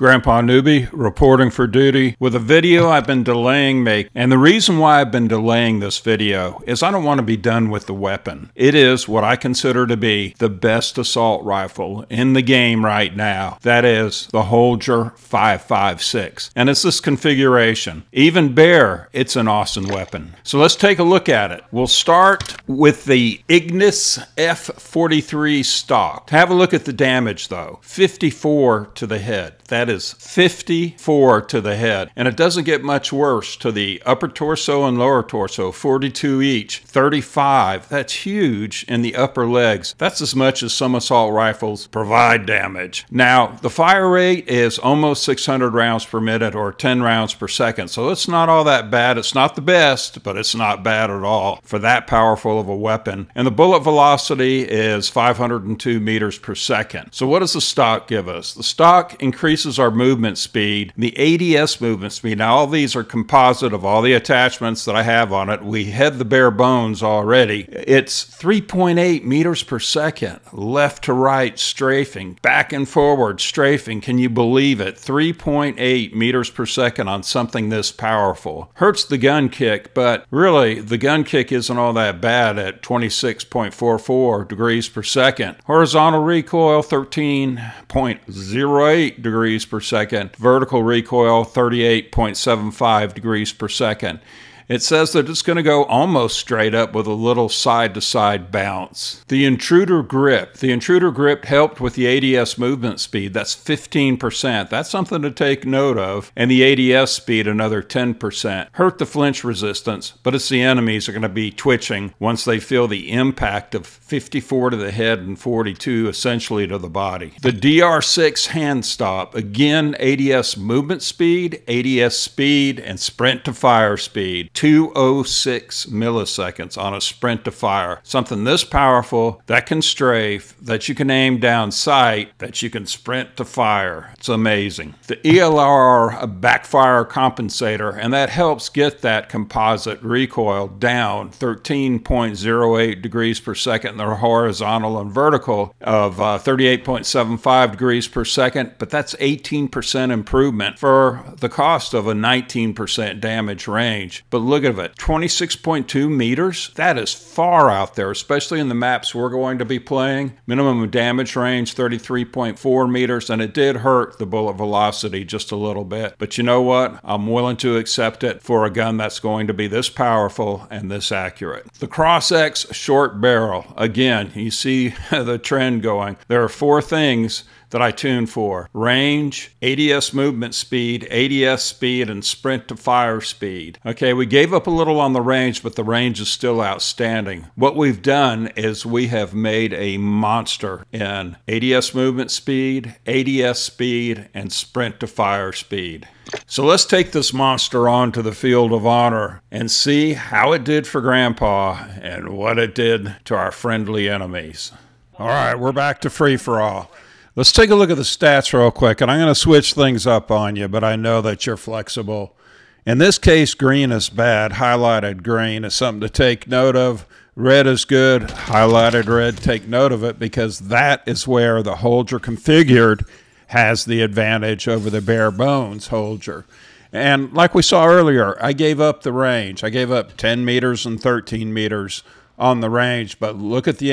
Grandpa Newbie reporting for duty with a video I've been delaying making. And the reason why I've been delaying this video is I don't want to be done with the weapon. It is what I consider to be the best assault rifle in the game right now. That is the Holger 556. And it's this configuration. Even bare, it's an awesome weapon. So let's take a look at it. We'll start with the Ignis F43 stock. Have a look at the damage though. 54 to the head. That is 54 to the head. And it doesn't get much worse to the upper torso and lower torso, 42 each, 35. That's huge in the upper legs. That's as much as some assault rifles provide damage. Now, the fire rate is almost 600 rounds per minute or 10 rounds per second. So it's not all that bad. It's not the best, but it's not bad at all for that powerful of a weapon. And the bullet velocity is 502 meters per second. So what does the stock give us? The stock increases our movement speed, the ADS movement speed. Now, all these are composite of all the attachments that I have on it. We had the bare bones already. It's 3.8 meters per second, left to right strafing, back and forward strafing. Can you believe it? 3.8 meters per second on something this powerful. Hurts the gun kick, but really the gun kick isn't all that bad at 26.44 degrees per second. Horizontal recoil, 13.08 degrees per second. Vertical recoil, 38.75 degrees per second. It says that it's going to go almost straight up with a little side-to-side bounce. The Intruder grip. The Intruder grip helped with the ADS movement speed. That's 15%. That's something to take note of. And the ADS speed, another 10%. Hurt the flinch resistance, but it's the enemies are going to be twitching once they feel the impact of 54 to the head and 42 essentially to the body. The DR6 hand stop. Again, ADS movement speed, ADS speed, and sprint to fire speed. 206 milliseconds on a sprint to fire. Something this powerful that can strafe, that you can aim down sight, that you can sprint to fire. It's amazing. The ELR, a backfire compensator, and that helps get that composite recoil down 13.08 degrees per second in the horizontal and vertical of 38.75 degrees per second, but that's 18% improvement for the cost of a 19% damage range. But look at it, 26.2 meters, that is far out there, especially in the maps we're going to be playing. Minimum damage range, 33.4 meters, and it did hurt the bullet velocity just a little bit. But you know what? I'm willing to accept it for a gun that's going to be this powerful and this accurate. The Cross-X short barrel. Again, you see the trend going. There are four things that I tune for: range, ADS movement speed, ADS speed, and sprint to fire speed. Okay, we gave up a little on the range, but the range is still outstanding. What we've done is we have made a monster in ADS movement speed, ADS speed, and sprint to fire speed. So let's take this monster on to the field of honor and see how it did for Grandpa and what it did to our friendly enemies. All right, we're back to free for all. Let's take a look at the stats real quick, and I'm going to switch things up on you, but I know that you're flexible. In this case, green is bad. Highlighted green is something to take note of. Red is good. Highlighted red, take note of it, because that is where the Holger configured has the advantage over the bare bones Holger. And like we saw earlier, I gave up the range. I gave up 10 meters and 13 meters on the range, but look at the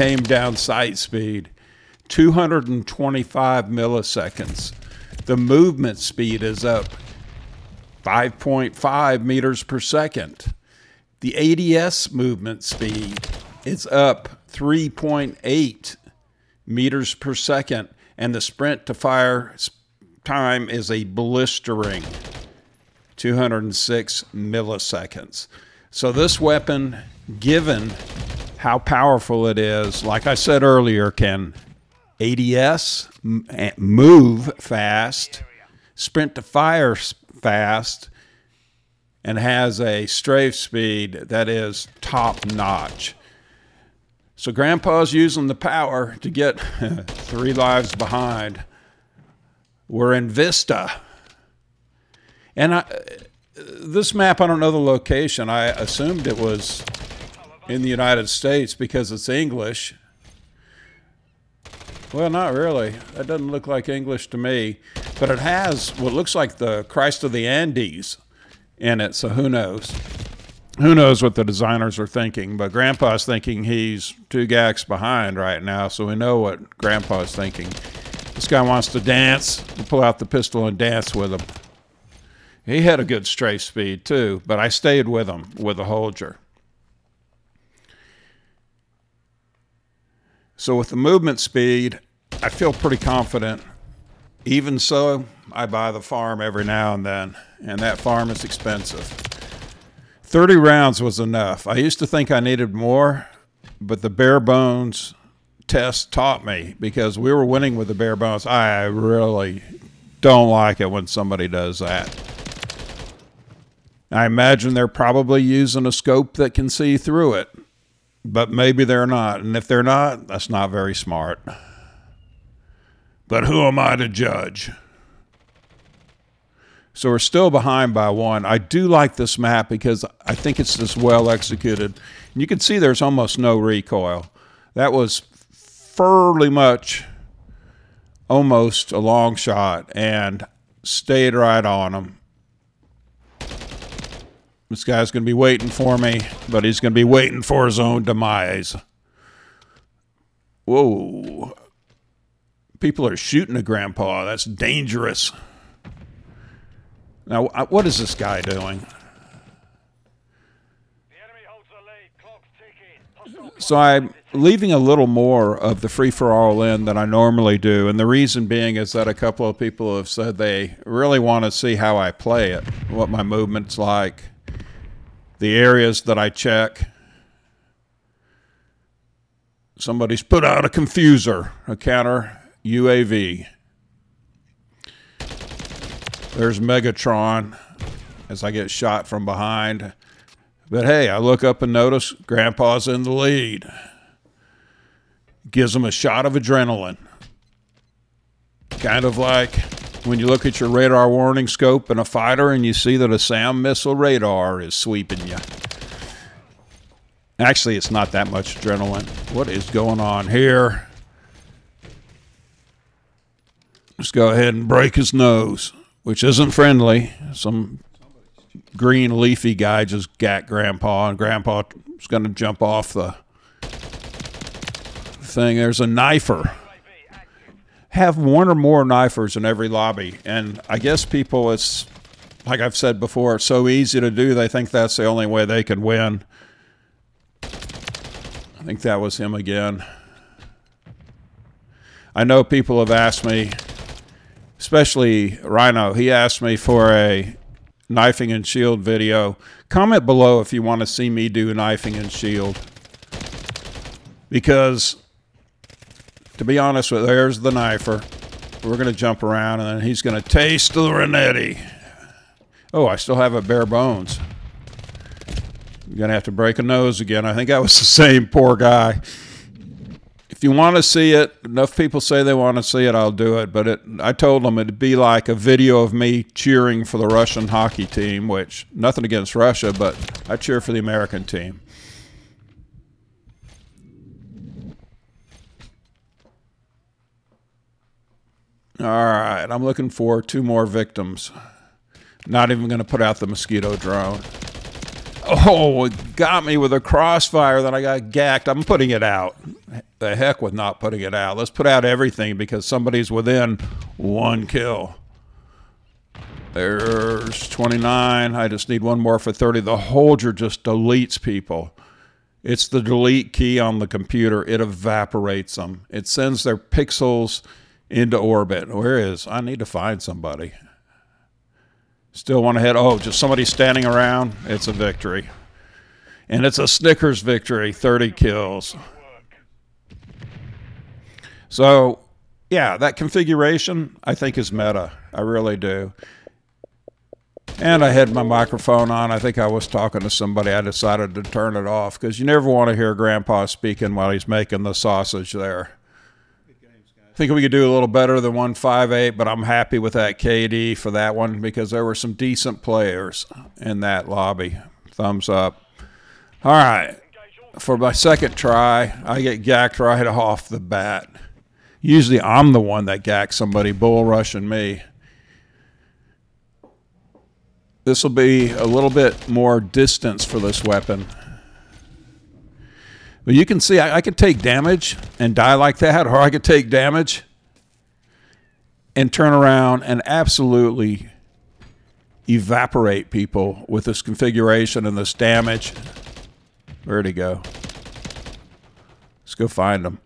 aim down sight speed. 225 milliseconds. The movement speed is up 5.5 meters per second. The ADS movement speed is up 3.8 meters per second. And the sprint to fire time is a blistering 206 milliseconds. So this weapon, given how powerful it is, like I said earlier, can ADS, move fast, sprint to fire fast, and has a strafe speed that is top notch. So Grandpa's using the power to get 3 lives behind. We're in Vista. And this map, I don't know the location. I assumed it was in the United States because it's English. Well, not really. That doesn't look like English to me. But it has what looks like the Christ of the Andes in it, so who knows? Who knows what the designers are thinking, but Grandpa's thinking he's two gags behind right now, so we know what Grandpa's thinking. This guy wants to dance. We'll pull out the pistol and dance with him. He had a good strafe speed, too, but I stayed with him with a Holger. So with the movement speed, I feel pretty confident. Even so, I buy the farm every now and then, and that farm is expensive. 30 rounds was enough. I used to think I needed more, but the bare bones test taught me, because we were winning with the bare bones. I really don't like it when somebody does that. I imagine they're probably using a scope that can see through it. But maybe they're not, and if they're not, that's not very smart. But who am I to judge? So we're still behind by one. I do like this map because I think it's just well executed. And you can see there's almost no recoil. That was fairly much almost a long shot and stayed right on him. This guy's going to be waiting for me, but he's going to be waiting for his own demise. Whoa. People are shooting at Grandpa. That's dangerous. Now, what is this guy doing? So I'm leaving a little more of the free-for-all in than I normally do, and the reason being is that a couple of people have said they really want to see how I play it, what my movement's like, the areas that I check. Somebody's put out a confuser, a counter UAV. There's Megatron as I get shot from behind. But hey, I look up and notice Grandpa's in the lead. Gives him a shot of adrenaline. Kind of like when you look at your radar warning scope in a fighter and you see that a SAM missile radar is sweeping you. Actually, it's not that much adrenaline. What is going on here? Let's go ahead and break his nose, which isn't friendly. Some green leafy guy just got Grandpa, and Grandpa's going to jump off the thing. There's a knifer. Have one or more knifers in every lobby, and I guess people, it's like I've said before, it's so easy to do, they think that's the only way they can win. I think that was him again. I know people have asked me, especially Rhino, he asked me for a knifing and shield video. Comment below if you want to see me do knifing and shield, because to be honest with you, there's the knifer. We're going to jump around, and then he's going to taste the Renetti. Oh, I still have a bare bones. I'm going to have to break a nose again. I think that was the same poor guy. If you want to see it, enough people say they want to see it, I'll do it. But I told them it'd be like a video of me cheering for the Russian hockey team, which, nothing against Russia, but I cheer for the American team. All right, I'm looking for two more victims. Not even going to put out the mosquito drone. Oh, it got me with a crossfire that I got gacked. I'm putting it out. The heck with not putting it out. Let's put out everything because somebody's within one kill. There's 29. I just need one more for 30. The Holger just deletes people. It's the delete key on the computer. It evaporates them. It sends their pixels into orbit. Where is? I need to find somebody. Still want to hit. Oh, just somebody standing around. It's a victory. And it's a Snickers victory. 30 kills. So, yeah, that configuration I think is meta. I really do. And I had my microphone on. I think I was talking to somebody. I decided to turn it off because you never want to hear Grandpa speaking while he's making the sausage there. I think we could do a little better than 158, but I'm happy with that KD for that one because there were some decent players in that lobby. Thumbs up. All right. For my second try, I get gacked right off the bat. Usually I'm the one that gacks somebody, bull rushing me. This will be a little bit more distance for this weapon. But you can see I could take damage and die like that, or I could take damage and turn around and absolutely evaporate people with this configuration and this damage. Where'd he go? Let's go find him.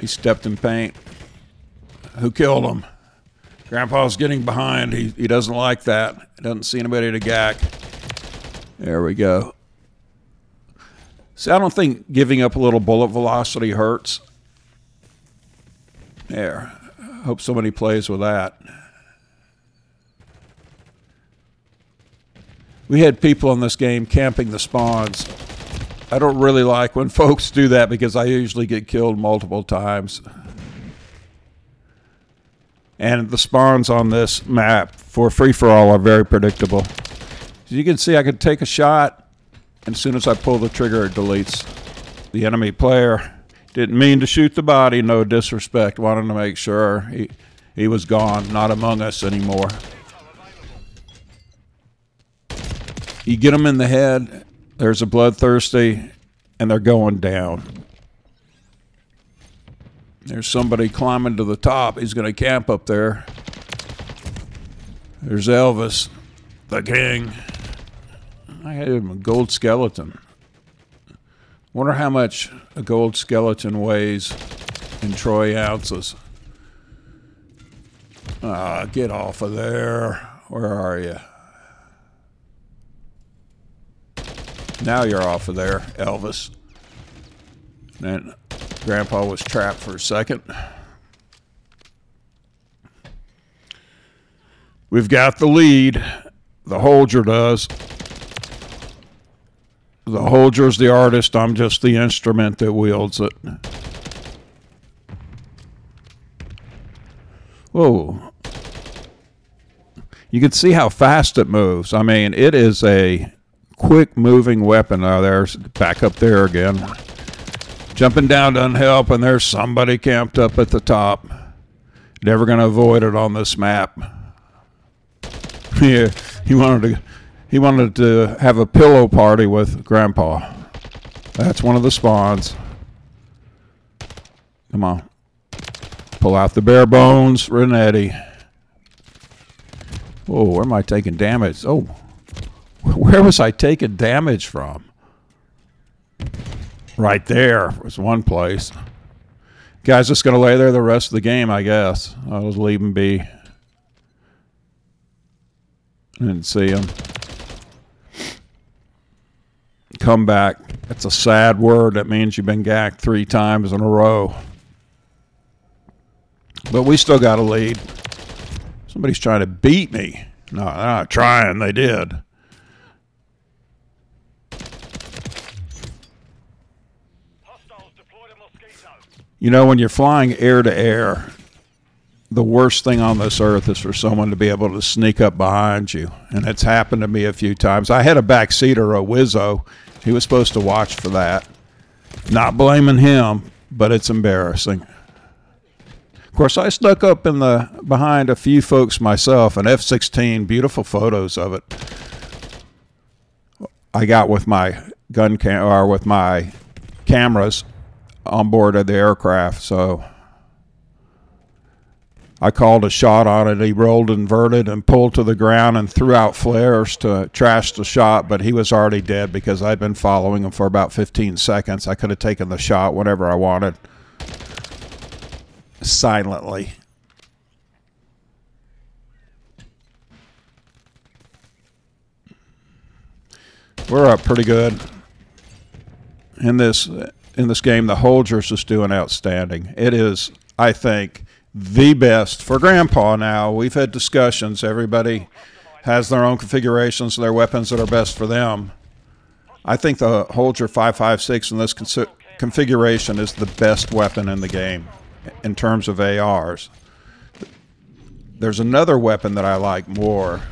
He stepped in paint. Who killed him? Grandpa's getting behind. He doesn't like that. He doesn't see anybody to gack. There we go. See, I don't think giving up a little bullet velocity hurts. There. I hope somebody plays with that. We had people in this game camping the spawns. I don't really like when folks do that because I usually get killed multiple times. And the spawns on this map for free-for-all are very predictable. As you can see, I could take a shot, and as soon as I pull the trigger, it deletes the enemy player. Didn't mean to shoot the body, no disrespect. Wanted to make sure he was gone, not among us anymore. You get them in the head, there's a bloodthirsty, and they're going down. There's somebody climbing to the top. He's going to camp up there. There's Elvis, the king. I had him a gold skeleton. Wonder how much a gold skeleton weighs in troy ounces. Ah, get off of there. Where are you? Now you're off of there, Elvis. And Grandpa was trapped for a second. We've got the lead. The Holger does. The Holger's the artist, I'm just the instrument that wields it. Whoa. You can see how fast it moves. I mean, it is a quick moving weapon. Oh, there's back up there again. Jumping down doesn't help, and there's somebody camped up at the top. Never gonna avoid it on this map. Yeah, he wanted to have a pillow party with Grandpa. That's one of the spawns. Come on. Pull out the bare bones, Renetti. Whoa, where am I taking damage? Oh, where was I taking damage from? Right there was one place. Guy's just going to lay there the rest of the game, I guess. I'll just leave him be. Didn't see him. Come back. That's a sad word. That means you've been gacked 3 times in a row. But we still got a lead. Somebody's trying to beat me. No, they're not trying. They did. You know, when you're flying air to air, the worst thing on this earth is for someone to be able to sneak up behind you. And it's happened to me a few times. I had a backseater, a Wizzo. He was supposed to watch for that. Not blaming him, but it's embarrassing. Of course, I stuck up in the behind a few folks myself, an F-16, beautiful photos of it. I got with my cameras on board of the aircraft, so I called a shot on it. He rolled, inverted, and pulled to the ground and threw out flares to trash the shot, but he was already dead because I'd been following him for about 15 seconds. I could have taken the shot whenever I wanted, silently. We're up pretty good in this. In this game, the Holger's is doing outstanding. It is, I think, the best for Grandpa now. We've had discussions. Everybody has their own configurations of their weapons that are best for them. I think the Holger 556 in this configuration is the best weapon in the game in terms of ARs. There's another weapon that I like more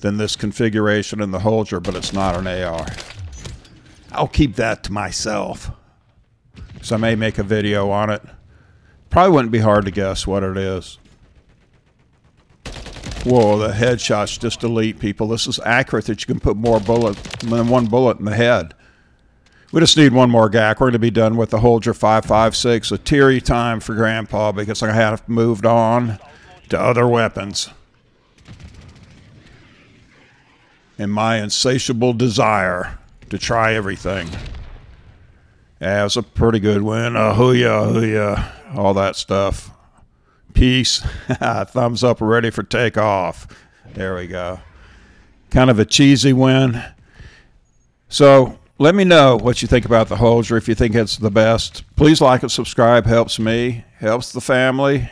than this configuration in the Holger, but it's not an AR. I'll keep that to myself. So I may make a video on it. Probably wouldn't be hard to guess what it is. Whoa, the headshots just delete people. This is accurate that you can put more bullet than one bullet in the head. We just need one more GAC. We're going to be done with the Holger 556. A teary time for Grandpa because I have moved on to other weapons. And my insatiable desire to try everything. Yeah, it was a pretty good win. Hooyah, hooyah, all that stuff. Peace. Thumbs up, ready for takeoff. There we go. Kind of a cheesy win. So let me know what you think about the Holger, if you think it's the best. Please like and subscribe. Helps me, helps the family.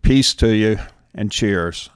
Peace to you, and cheers.